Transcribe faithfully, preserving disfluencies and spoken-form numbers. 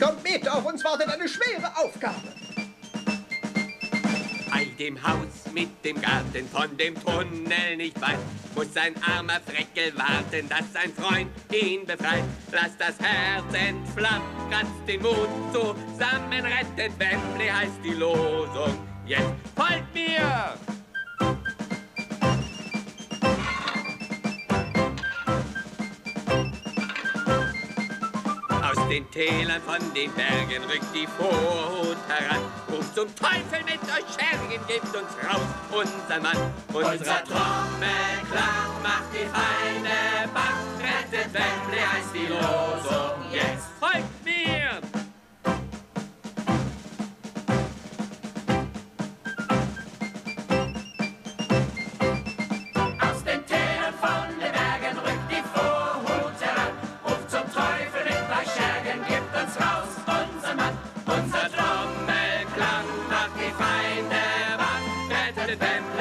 Kommt mit, auf uns wartet eine schwere Aufgabe. Bei dem Haus mit dem Garten, von dem Tunnel nicht weit, muss ein armer Freckel warten, dass sein Freund ihn befreit. Lass das Herz entflammen, kratzt den Mut zusammen, rettet Wembley heißt die Losung. Jetzt folgt mir! Den Tälern von den Bergen rückt die Vorhut heran. Ruft zum Teufel mit euch Schergen, gebt uns raus, unser Mann. Unser Trommelklang macht die feine Bank, rettet Wembley heißt die Losung. Jetzt folgt mir! Aus den Tälern von den Bergen rückt die Vorhut heran. Ruft zum Teufel mit euch Schergen, unser Trommelklang macht die Feinde wach, rettet Wembley.